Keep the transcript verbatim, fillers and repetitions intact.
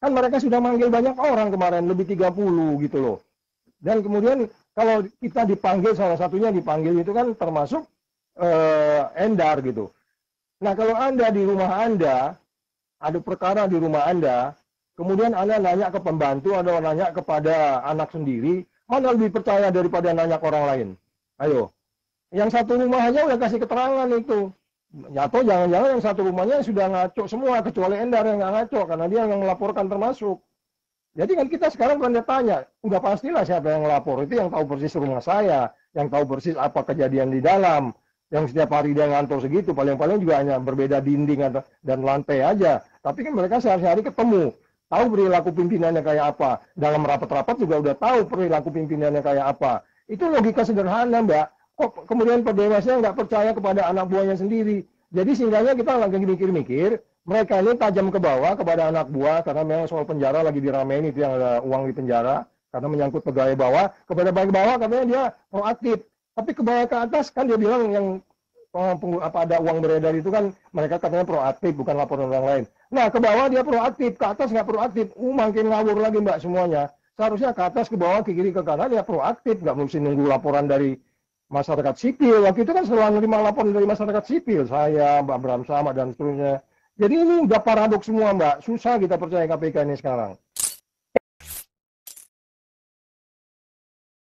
Kan mereka sudah manggil banyak orang kemarin, lebih tiga puluh gitu loh. Dan kemudian kalau kita dipanggil, salah satunya dipanggil itu kan termasuk eh, Endar gitu. Nah kalau Anda di rumah Anda, ada perkara di rumah Anda, kemudian Anda nanya ke pembantu, Anda nanya kepada anak sendiri, mana lebih percaya daripada nanya ke orang lain? Ayo. Yang satu rumah aja udah kasih keterangan itu. Atau jangan-jangan yang satu rumahnya sudah ngaco semua, kecuali Endar yang nggak ngaco, karena dia yang melaporkan termasuk. Jadi kan kita sekarang pernah tanya, udah pastilah siapa yang ngelapor, itu yang tahu persis rumah saya, yang tahu persis apa kejadian di dalam, yang setiap hari dia ngantor segitu, paling-paling juga hanya berbeda dinding dan lantai aja. Tapi kan mereka sehari-hari ketemu, tahu perilaku pimpinannya kayak apa, dalam rapat-rapat juga udah tahu perilaku pimpinannya kayak apa. Itu logika sederhana, Mbak. Kok kemudian pedewasnya nggak percaya kepada anak buahnya sendiri. Jadi singkatnya kita lagi mikir-mikir, mereka ini tajam ke bawah kepada anak buah, karena memang soal penjara lagi diramein itu, yang ada uang di penjara, karena menyangkut pegawai bawah. Kepada pegawai bawah katanya dia proaktif, tapi ke bawah ke atas kan dia bilang yang apa ada uang beredar itu kan mereka katanya proaktif, bukan laporan orang lain. Nah ke bawah dia proaktif, ke atas nggak proaktif, uh, makin ngawur lagi Mbak semuanya. Seharusnya ke atas, ke bawah, ke kiri, ke kanan dia proaktif, nggak mesti nunggu laporan dari masyarakat sipil. Waktu itu kan selalu menerima laporan dari masyarakat sipil, saya, Mbak Bram Sama, dan seterusnya. Jadi ini udah paradoks semua, Mbak. Susah kita percaya K P K ini sekarang.